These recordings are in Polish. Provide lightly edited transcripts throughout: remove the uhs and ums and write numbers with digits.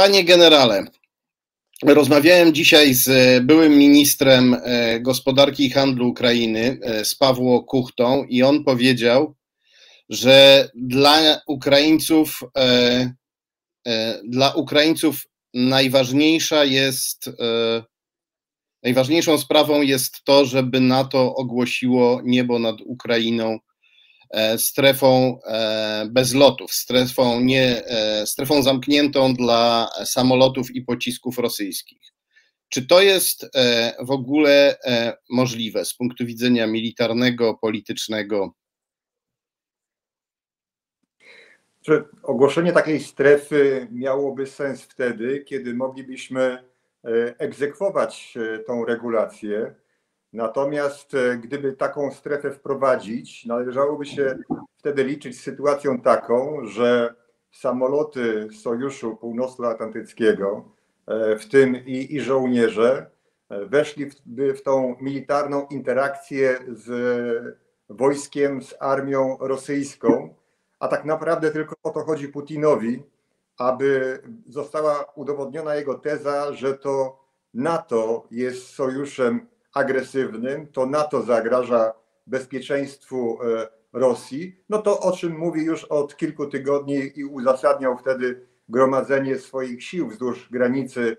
Panie generale, rozmawiałem dzisiaj z byłym ministrem gospodarki i handlu Ukrainy, z Pawłem Kuchtą, i on powiedział, że dla Ukraińców najważniejszą sprawą jest to, żeby NATO ogłosiło niebo nad Ukrainą strefą bez lotów, strefą zamkniętą dla samolotów i pocisków rosyjskich. Czy to jest w ogóle możliwe z punktu widzenia militarnego, politycznego? Czy ogłoszenie takiej strefy miałoby sens wtedy, kiedy moglibyśmy egzekwować tą regulację? Natomiast gdyby taką strefę wprowadzić, należałoby się wtedy liczyć z sytuacją taką, że samoloty Sojuszu Północnoatlantyckiego, w tym i żołnierze, weszliby w tą militarną interakcję z wojskiem, z armią rosyjską, a tak naprawdę tylko o to chodzi Putinowi, aby została udowodniona jego teza, że to NATO jest sojuszem agresywnym, to NATO zagraża bezpieczeństwu Rosji, no to o czym mówi już od kilku tygodni i uzasadniał wtedy gromadzenie swoich sił wzdłuż granicy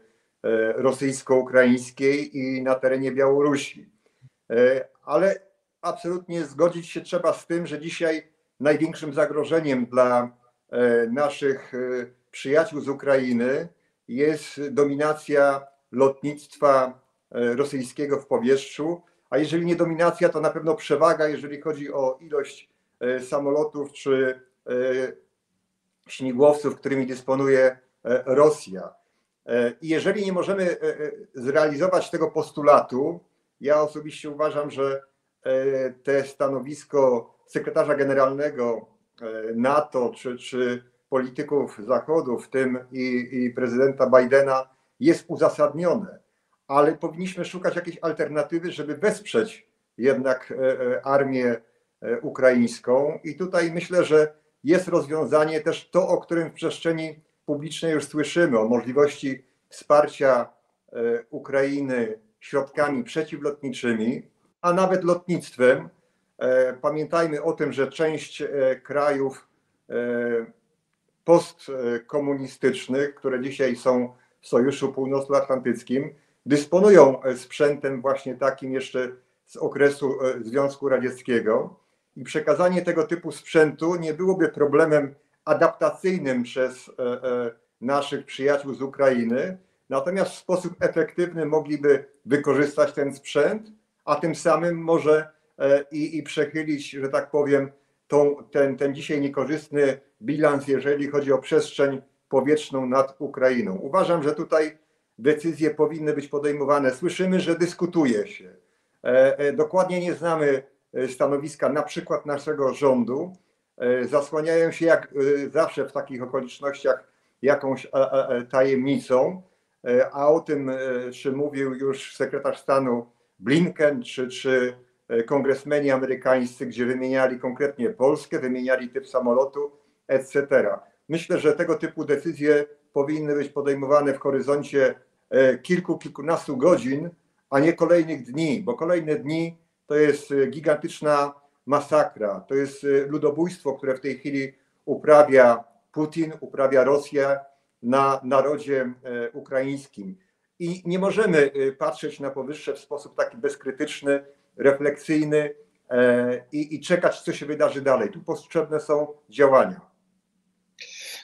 rosyjsko-ukraińskiej i na terenie Białorusi. Ale absolutnie zgodzić się trzeba z tym, że dzisiaj największym zagrożeniem dla naszych przyjaciół z Ukrainy jest dominacja lotnictwa rosyjskiego w powietrzu, a jeżeli nie dominacja, to na pewno przewaga, jeżeli chodzi o ilość samolotów czy śmigłowców, którymi dysponuje Rosja. I jeżeli nie możemy zrealizować tego postulatu, ja osobiście uważam, że te stanowisko sekretarza generalnego NATO czy polityków Zachodu, w tym i prezydenta Bidena, jest uzasadnione. Ale powinniśmy szukać jakiejś alternatywy, żeby wesprzeć jednak armię ukraińską. I tutaj myślę, że jest rozwiązanie też to, o którym w przestrzeni publicznej już słyszymy, o możliwości wsparcia Ukrainy środkami przeciwlotniczymi, a nawet lotnictwem. Pamiętajmy o tym, że część krajów postkomunistycznych, które dzisiaj są w Sojuszu Północnoatlantyckim, dysponują sprzętem właśnie takim jeszcze z okresu Związku Radzieckiego i przekazanie tego typu sprzętu nie byłoby problemem adaptacyjnym przez naszych przyjaciół z Ukrainy, natomiast w sposób efektywny mogliby wykorzystać ten sprzęt, a tym samym może i przechylić, że tak powiem, ten dzisiaj niekorzystny bilans, jeżeli chodzi o przestrzeń powietrzną nad Ukrainą. Uważam, że tutaj decyzje powinny być podejmowane. Słyszymy, że dyskutuje się. Dokładnie nie znamy stanowiska na przykład naszego rządu. Zasłaniają się jak zawsze w takich okolicznościach jakąś tajemnicą. A o tym, czy mówił już sekretarz stanu Blinken, czy kongresmeni amerykańscy, gdzie wymieniali konkretnie Polskę, wymieniali typ samolotu, etc. Myślę, że tego typu decyzje powinny być podejmowane w horyzoncie kilkunastu godzin, a nie kolejnych dni, bo kolejne dni to jest gigantyczna masakra, to jest ludobójstwo, które w tej chwili uprawia Putin, uprawia Rosja na narodzie ukraińskim. I nie możemy patrzeć na powyższe w sposób taki bezkrytyczny, refleksyjny i czekać, co się wydarzy dalej. Tu potrzebne są działania.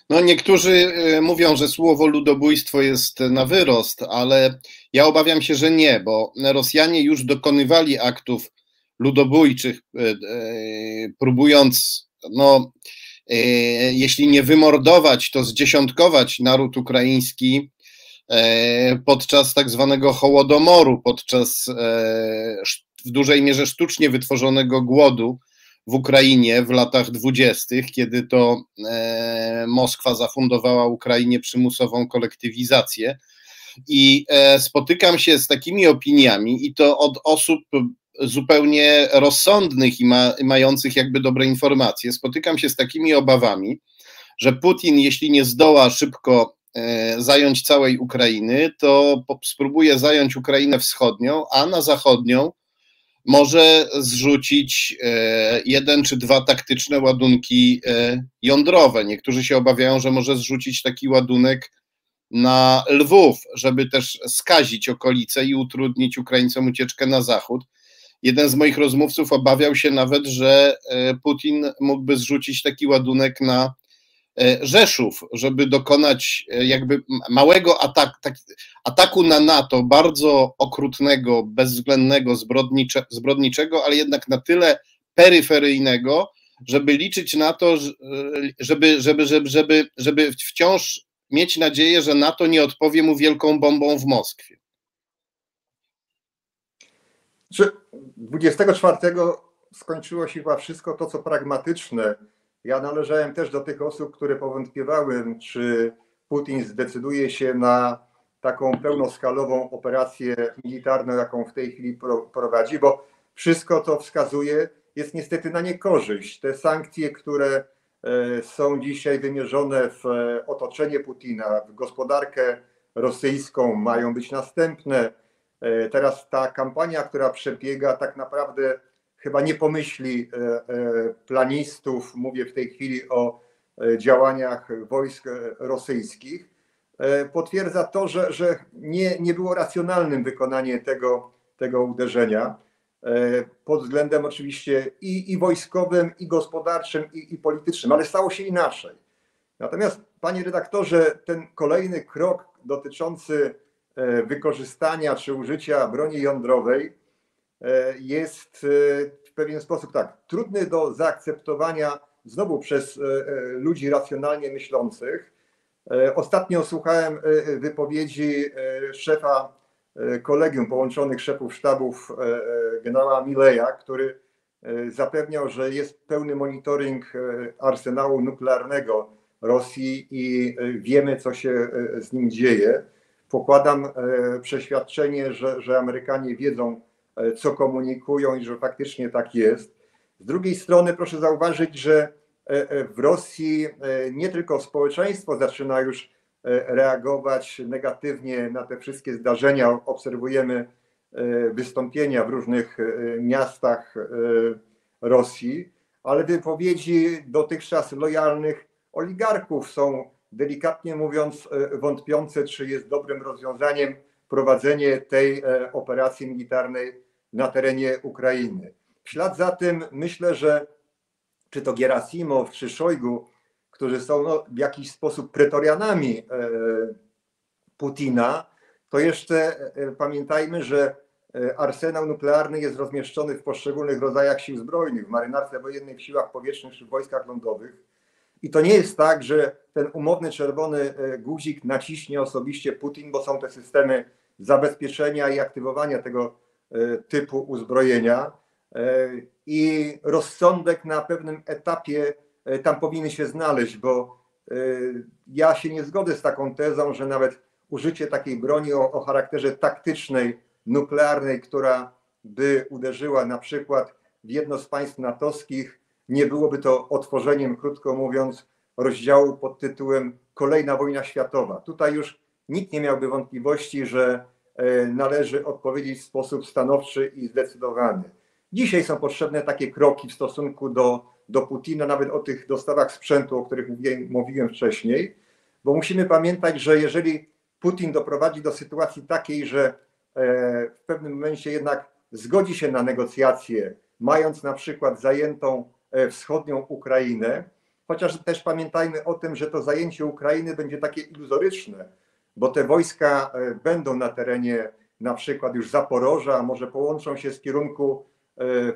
No, niektórzy mówią, że słowo ludobójstwo jest na wyrost, ale ja obawiam się, że nie, bo Rosjanie już dokonywali aktów ludobójczych, próbując, no, jeśli nie wymordować, to zdziesiątkować naród ukraiński podczas tak zwanego Hołodomoru, podczas w dużej mierze sztucznie wytworzonego głodu w Ukrainie w latach 20., kiedy to Moskwa zafundowała Ukrainie przymusową kolektywizację. I spotykam się z takimi opiniami, i to od osób zupełnie rozsądnych i mających jakby dobre informacje, spotykam się z takimi obawami, że Putin, jeśli nie zdoła szybko zająć całej Ukrainy, to spróbuje zająć Ukrainę wschodnią, a na zachodnią może zrzucić jeden czy dwa taktyczne ładunki jądrowe. Niektórzy się obawiają, że może zrzucić taki ładunek na Lwów, żeby też skazić okolice i utrudnić Ukraińcom ucieczkę na zachód. Jeden z moich rozmówców obawiał się nawet, że Putin mógłby zrzucić taki ładunek na Rzeszów, żeby dokonać jakby małego ataku na NATO, bardzo okrutnego, bezwzględnego, zbrodniczego, ale jednak na tyle peryferyjnego, żeby liczyć na to, żeby wciąż mieć nadzieję, że NATO nie odpowie mu wielką bombą w Moskwie. 24 skończyło się chyba wszystko to, co pragmatyczne. Ja należałem też do tych osób, które powątpiewały, czy Putin zdecyduje się na taką pełnoskalową operację militarną, jaką w tej chwili prowadzi, bo wszystko to wskazuje, jest niestety na niekorzyść. Te sankcje, które są dzisiaj wymierzone w otoczenie Putina, w gospodarkę rosyjską, mają być następne. Teraz ta kampania, która przebiega, tak naprawdę chyba nie pomyśli planistów, mówię w tej chwili o działaniach wojsk rosyjskich, potwierdza to, że nie było racjonalnym wykonanie tego uderzenia pod względem oczywiście i wojskowym, i gospodarczym, i politycznym, ale stało się inaczej. Natomiast, panie redaktorze, ten kolejny krok dotyczący wykorzystania czy użycia broni jądrowej jest w pewien sposób tak trudny do zaakceptowania znowu przez ludzi racjonalnie myślących. Ostatnio słuchałem wypowiedzi szefa kolegium połączonych szefów sztabów generała Milleya, który zapewniał, że jest pełny monitoring arsenału nuklearnego Rosji i wiemy, co się z nim dzieje. Pokładam przeświadczenie, że Amerykanie wiedzą, co komunikują i że faktycznie tak jest. Z drugiej strony proszę zauważyć, że w Rosji nie tylko społeczeństwo zaczyna już reagować negatywnie na te wszystkie zdarzenia. Obserwujemy wystąpienia w różnych miastach Rosji, ale wypowiedzi dotychczas lojalnych oligarchów są, delikatnie mówiąc, wątpiące, czy jest dobrym rozwiązaniem prowadzenie tej operacji militarnej na terenie Ukrainy. W ślad za tym myślę, że czy to Gerasimow, czy Szojgu, którzy są w jakiś sposób pretorianami Putina, to jeszcze pamiętajmy, że arsenał nuklearny jest rozmieszczony w poszczególnych rodzajach sił zbrojnych, w marynarce wojennej, w siłach powietrznych czy w wojskach lądowych. I to nie jest tak, że ten umowny czerwony guzik naciśnie osobiście Putin, bo są te systemy zabezpieczenia i aktywowania tego typu uzbrojenia. I rozsądek na pewnym etapie tam powinien się znaleźć, bo ja się nie zgodzę z taką tezą, że nawet użycie takiej broni o charakterze taktycznej, nuklearnej, która by uderzyła na przykład w jedno z państw natowskich, nie byłoby to otworzeniem, krótko mówiąc, rozdziału pod tytułem Kolejna wojna światowa. Tutaj już nikt nie miałby wątpliwości, że należy odpowiedzieć w sposób stanowczy i zdecydowany. Dzisiaj są potrzebne takie kroki w stosunku do Putina, nawet o tych dostawach sprzętu, o których mówiłem wcześniej, bo musimy pamiętać, że jeżeli Putin doprowadzi do sytuacji takiej, że w pewnym momencie jednak zgodzi się na negocjacje, mając na przykład zajętą wschodnią Ukrainę, chociaż też pamiętajmy o tym, że to zajęcie Ukrainy będzie takie iluzoryczne, bo te wojska będą na terenie na przykład już Zaporoża, może połączą się z kierunku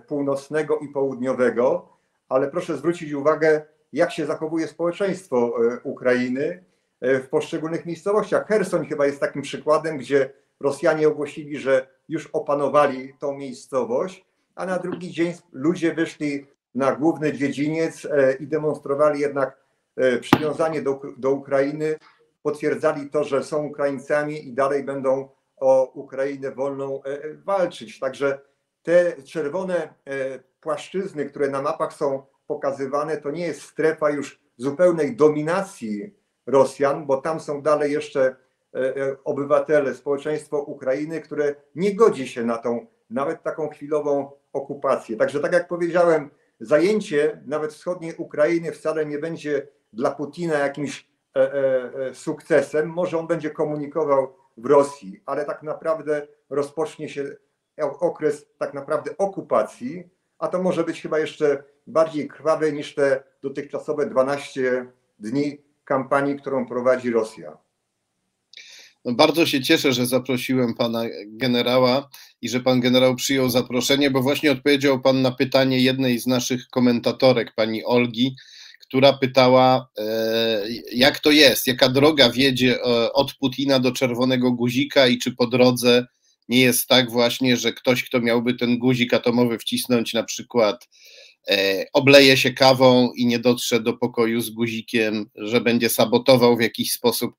północnego i południowego, ale proszę zwrócić uwagę, jak się zachowuje społeczeństwo Ukrainy w poszczególnych miejscowościach. Herson chyba jest takim przykładem, gdzie Rosjanie ogłosili, że już opanowali tą miejscowość, a na drugi dzień ludzie wyszli na główny dziedziniec i demonstrowali jednak przywiązanie do Ukrainy, potwierdzali to, że są Ukraińcami i dalej będą o Ukrainę wolną walczyć. Także te czerwone płaszczyzny, które na mapach są pokazywane, to nie jest strefa już zupełnej dominacji Rosjan, bo tam są dalej jeszcze obywatele, społeczeństwo Ukrainy, które nie godzi się na tą, nawet taką chwilową okupację. Także tak jak powiedziałem, zajęcie nawet wschodniej Ukrainy wcale nie będzie dla Putina jakimś sukcesem. Może on będzie komunikował w Rosji, ale tak naprawdę rozpocznie się okres tak naprawdę okupacji, a to może być chyba jeszcze bardziej krwawe niż te dotychczasowe 12 dni kampanii, którą prowadzi Rosja. No bardzo się cieszę, że zaprosiłem pana generała i że pan generał przyjął zaproszenie, bo właśnie odpowiedział pan na pytanie jednej z naszych komentatorek, pani Olgi, która pytała, jak to jest, jaka droga wiedzie od Putina do czerwonego guzika i czy po drodze nie jest tak właśnie, że ktoś, kto miałby ten guzik atomowy wcisnąć, na przykład obleje się kawą i nie dotrze do pokoju z guzikiem, że będzie sabotował w jakiś sposób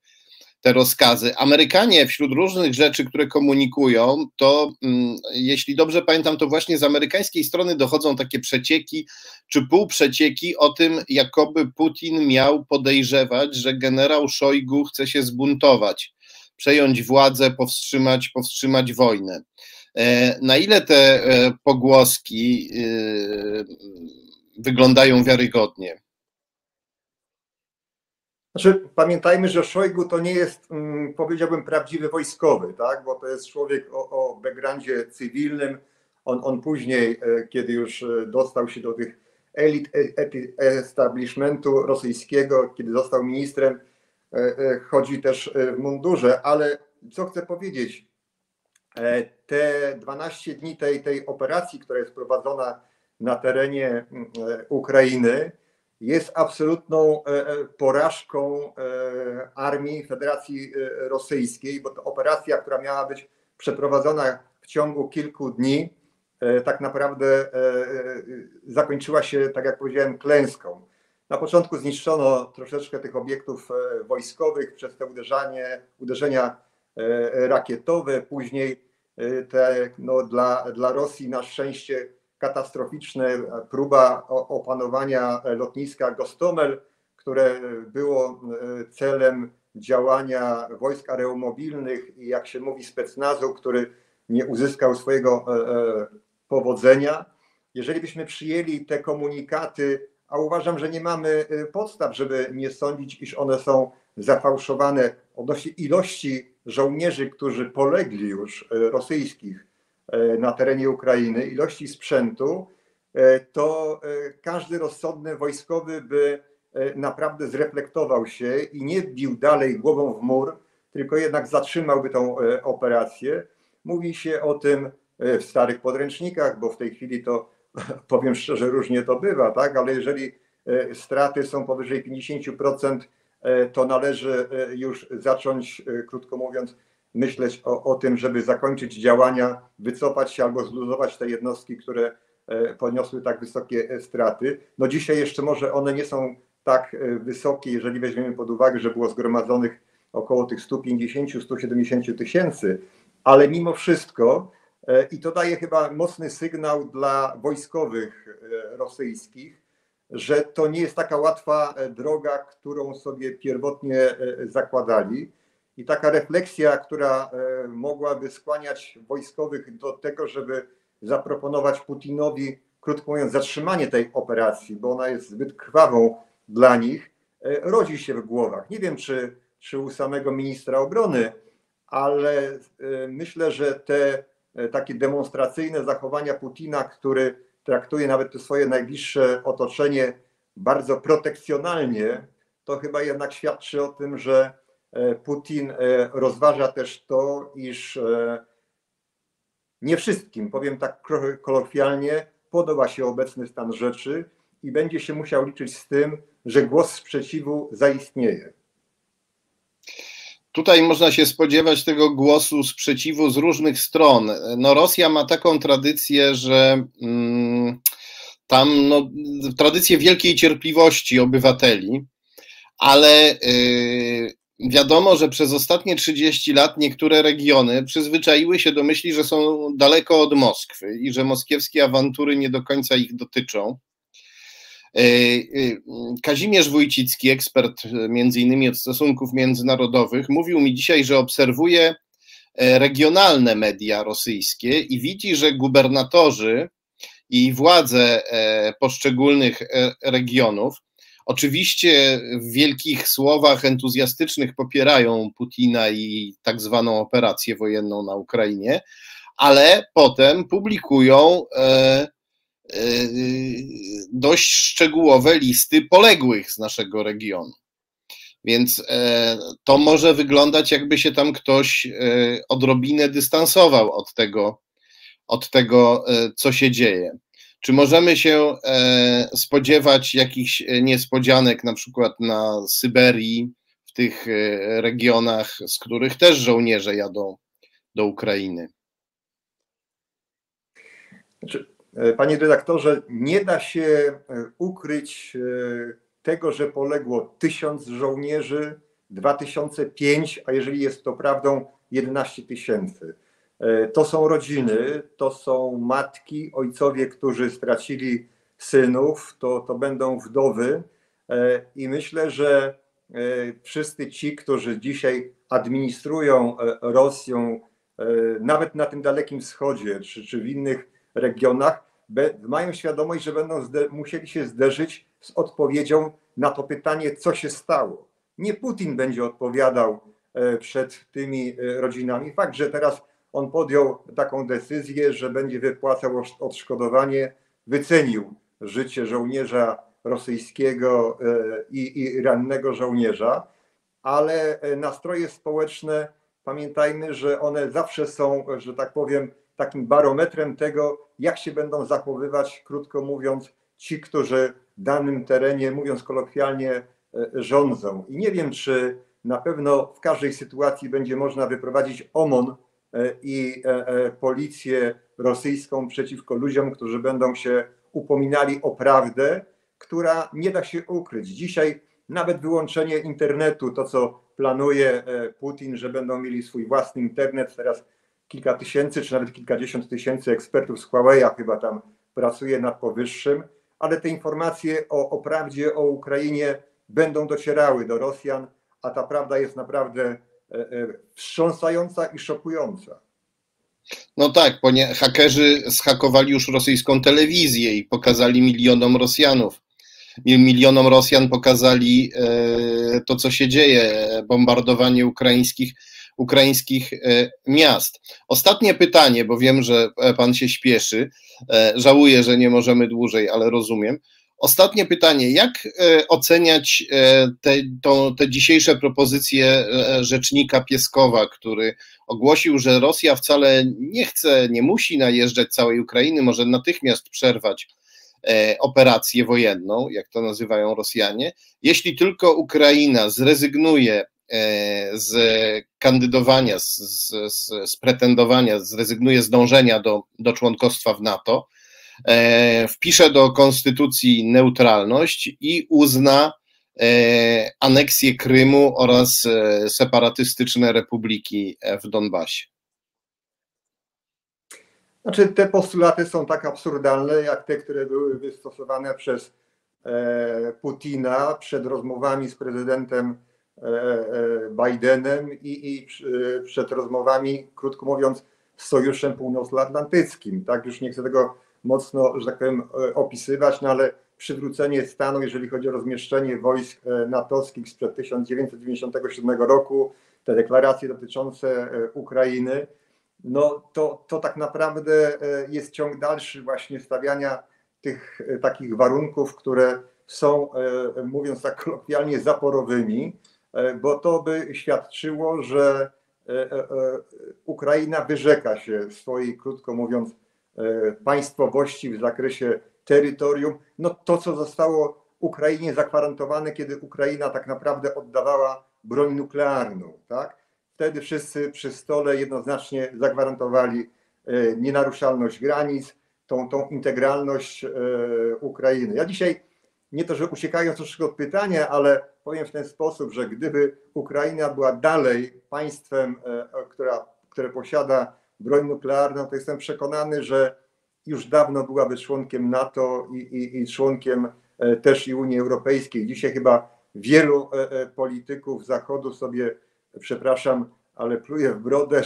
te rozkazy. Amerykanie wśród różnych rzeczy, które komunikują, to jeśli dobrze pamiętam, to właśnie z amerykańskiej strony dochodzą takie przecieki czy półprzecieki o tym, jakoby Putin miał podejrzewać, że generał Szojgu chce się zbuntować, przejąć władzę, powstrzymać wojnę. Na ile te pogłoski wyglądają wiarygodnie? Znaczy, pamiętajmy, że Szojgu to nie jest, powiedziałbym, prawdziwy wojskowy, tak? Bo to jest człowiek o backgroundzie cywilnym. On później, kiedy już dostał się do tych elit establishmentu rosyjskiego, kiedy został ministrem, chodzi też w mundurze. Ale co chcę powiedzieć, te 12 dni tej operacji, która jest prowadzona na terenie Ukrainy, jest absolutną porażką armii Federacji Rosyjskiej, bo to operacja, która miała być przeprowadzona w ciągu kilku dni, tak naprawdę zakończyła się, tak jak powiedziałem, klęską. Na początku zniszczono troszeczkę tych obiektów wojskowych przez te uderzenia rakietowe, później te dla Rosji na szczęście katastroficzne, próba opanowania lotniska Gostomel, które było celem działania wojsk aeromobilnych i, jak się mówi, specnazu, który nie uzyskał swojego powodzenia. Jeżeli byśmy przyjęli te komunikaty, a uważam, że nie mamy podstaw, żeby nie sądzić, iż one są zafałszowane odnośnie ilości żołnierzy, którzy polegli już rosyjskich na terenie Ukrainy, ilości sprzętu, to każdy rozsądny wojskowy by naprawdę zreflektował się i nie bił dalej głową w mur, tylko jednak zatrzymałby tą operację. Mówi się o tym w starych podręcznikach, bo w tej chwili to, powiem szczerze, różnie to bywa, tak? Ale jeżeli straty są powyżej 50%, to należy już zacząć, krótko mówiąc, myśleć o tym, żeby zakończyć działania, wycofać się albo zluzować te jednostki, które poniosły tak wysokie straty. No dzisiaj jeszcze może one nie są tak wysokie, jeżeli weźmiemy pod uwagę, że było zgromadzonych około tych 150-170 tysięcy, ale mimo wszystko i to daje chyba mocny sygnał dla wojskowych rosyjskich, że to nie jest taka łatwa droga, którą sobie pierwotnie zakładali. I taka refleksja, która mogłaby skłaniać wojskowych do tego, żeby zaproponować Putinowi, krótko mówiąc, zatrzymanie tej operacji, bo ona jest zbyt krwawą dla nich, rodzi się w głowach. Nie wiem, czy u samego ministra obrony, ale myślę, że te takie demonstracyjne zachowania Putina, który traktuje nawet to swoje najbliższe otoczenie bardzo protekcjonalnie, to chyba jednak świadczy o tym, że Putin rozważa też to, iż nie wszystkim, powiem tak kolokwialnie, podoba się obecny stan rzeczy i będzie się musiał liczyć z tym, że głos sprzeciwu zaistnieje. Tutaj można się spodziewać tego głosu sprzeciwu z różnych stron. No, Rosja ma taką tradycję, że tam tradycję wielkiej cierpliwości obywateli, ale wiadomo, że przez ostatnie 30 lat niektóre regiony przyzwyczaiły się do myśli, że są daleko od Moskwy i że moskiewskie awantury nie do końca ich dotyczą. Kazimierz Wójcicki, ekspert między innymi od stosunków międzynarodowych, mówił mi dzisiaj, że obserwuje regionalne media rosyjskie i widzi, że gubernatorzy i władze poszczególnych regionów oczywiście w wielkich słowach entuzjastycznych popierają Putina i tak zwaną operację wojenną na Ukrainie, ale potem publikują dość szczegółowe listy poległych z naszego regionu. Więc to może wyglądać, jakby się tam ktoś odrobinę dystansował od tego, co się dzieje. Czy możemy się spodziewać jakichś niespodzianek, na przykład na Syberii, w tych regionach, z których też żołnierze jadą do Ukrainy? Panie redaktorze, nie da się ukryć tego, że poległo 1000 żołnierzy, 2005, a jeżeli jest to prawdą, 11 000. To są rodziny, to są matki, ojcowie, którzy stracili synów, to będą wdowy i myślę, że wszyscy ci, którzy dzisiaj administrują Rosją, nawet na tym Dalekim Wschodzie czy w innych regionach, mają świadomość, że będą musieli się zderzyć z odpowiedzią na to pytanie, co się stało. Nie Putin będzie odpowiadał przed tymi rodzinami. Fakt, że teraz on podjął taką decyzję, że będzie wypłacał odszkodowanie, wycenił życie żołnierza rosyjskiego i rannego żołnierza, ale nastroje społeczne, pamiętajmy, że one zawsze są, że tak powiem, takim barometrem tego, jak się będą zachowywać, krótko mówiąc, ci, którzy w danym terenie, mówiąc kolokwialnie, rządzą. I nie wiem, czy na pewno w każdej sytuacji będzie można wyprowadzić OMON i policję rosyjską przeciwko ludziom, którzy będą się upominali o prawdę, która nie da się ukryć. Dzisiaj nawet wyłączenie internetu, to co planuje Putin, że będą mieli swój własny internet, teraz kilka tysięcy czy nawet kilkadziesiąt tysięcy ekspertów z Huawei chyba tam pracuje nad powyższym, ale te informacje o prawdzie, o Ukrainie będą docierały do Rosjan, a ta prawda jest naprawdę wstrząsająca i szokująca. No tak, ponieważ hakerzy zhakowali już rosyjską telewizję i pokazali milionom Rosjan pokazali to, co się dzieje, bombardowanie ukraińskich miast. Ostatnie pytanie, bo wiem, że pan się śpieszy. Żałuję, że nie możemy dłużej, ale rozumiem. Ostatnie pytanie, jak oceniać te dzisiejsze propozycje rzecznika Pieskowa, który ogłosił, że Rosja wcale nie chce, nie musi najeżdżać całej Ukrainy, może natychmiast przerwać operację wojenną, jak to nazywają Rosjanie, jeśli tylko Ukraina zrezygnuje z kandydowania, z pretendowania, zrezygnuje z dążenia do członkostwa w NATO, wpisze do konstytucji neutralność i uzna aneksję Krymu oraz separatystyczne republiki w Donbasie. Znaczy, te postulaty są tak absurdalne jak te, które były wystosowane przez Putina przed rozmowami z prezydentem Bidenem i przed rozmowami, krótko mówiąc, z Sojuszem Północnoatlantyckim. Tak, już nie chcę tego mocno, że tak powiem, opisywać, no ale przywrócenie stanu, jeżeli chodzi o rozmieszczenie wojsk natowskich sprzed 1997 roku, te deklaracje dotyczące Ukrainy, no to tak naprawdę jest ciąg dalszy właśnie stawiania tych takich warunków, które są, mówiąc tak kolokwialnie, zaporowymi, bo to by świadczyło, że Ukraina wyrzeka się swojej, krótko mówiąc, państwowości w zakresie terytorium, no to co zostało Ukrainie zagwarantowane, kiedy Ukraina tak naprawdę oddawała broń nuklearną, tak? Wtedy wszyscy przy stole jednoznacznie zagwarantowali nienaruszalność granic, tą integralność Ukrainy. Ja dzisiaj, nie to, że uciekając troszkę od pytania, ale powiem w ten sposób, że gdyby Ukraina była dalej państwem, które posiada broń nuklearną, to jestem przekonany, że już dawno byłaby członkiem NATO i członkiem też i Unii Europejskiej. Dzisiaj chyba wielu polityków Zachodu sobie, przepraszam, ale pluje w brodę,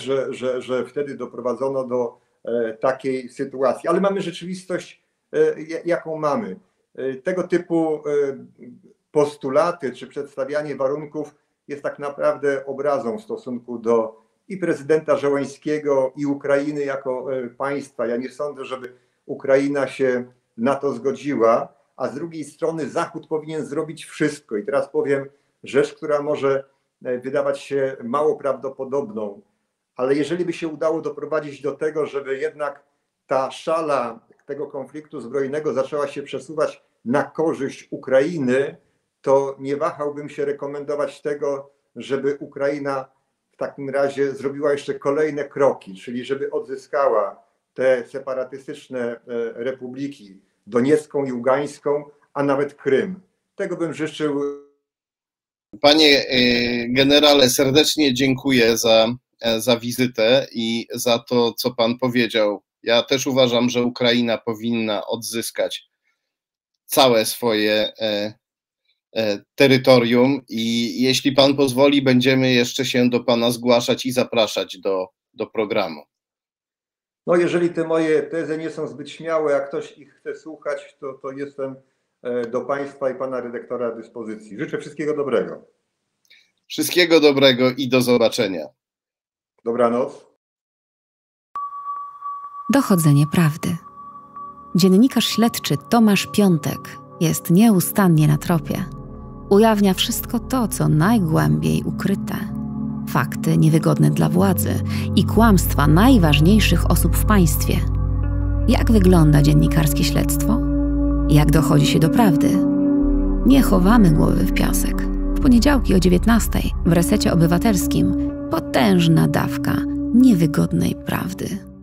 że wtedy doprowadzono do takiej sytuacji. Ale mamy rzeczywistość, jaką mamy. Tego typu postulaty czy przedstawianie warunków jest tak naprawdę obrazą w stosunku do i prezydenta Zełenskiego, i Ukrainy jako państwa. Ja nie sądzę, żeby Ukraina się na to zgodziła, a z drugiej strony Zachód powinien zrobić wszystko. I teraz powiem rzecz, która może wydawać się mało prawdopodobną, ale jeżeli by się udało doprowadzić do tego, żeby jednak ta szala tego konfliktu zbrojnego zaczęła się przesuwać na korzyść Ukrainy, to nie wahałbym się rekomendować tego, żeby Ukraina w takim razie zrobiła jeszcze kolejne kroki, czyli żeby odzyskała te separatystyczne republiki Doniecką i Ługańską, a nawet Krym. Tego bym życzył. Panie generale, serdecznie dziękuję za wizytę i za to, co pan powiedział. Ja też uważam, że Ukraina powinna odzyskać całe swoje terytorium i jeśli pan pozwoli, będziemy jeszcze się do pana zgłaszać i zapraszać do programu. No jeżeli te moje tezy nie są zbyt śmiałe, a ktoś ich chce słuchać, to jestem do państwa i pana redaktora dyspozycji. Życzę wszystkiego dobrego. Wszystkiego dobrego i do zobaczenia. Dobranoc. Dochodzenie prawdy. Dziennikarz śledczy Tomasz Piątek jest nieustannie na tropie. Ujawnia wszystko to, co najgłębiej ukryte. Fakty niewygodne dla władzy i kłamstwa najważniejszych osób w państwie. Jak wygląda dziennikarskie śledztwo? Jak dochodzi się do prawdy? Nie chowamy głowy w piasek. W poniedziałki o 19:00 w Resecie Obywatelskim potężna dawka niewygodnej prawdy.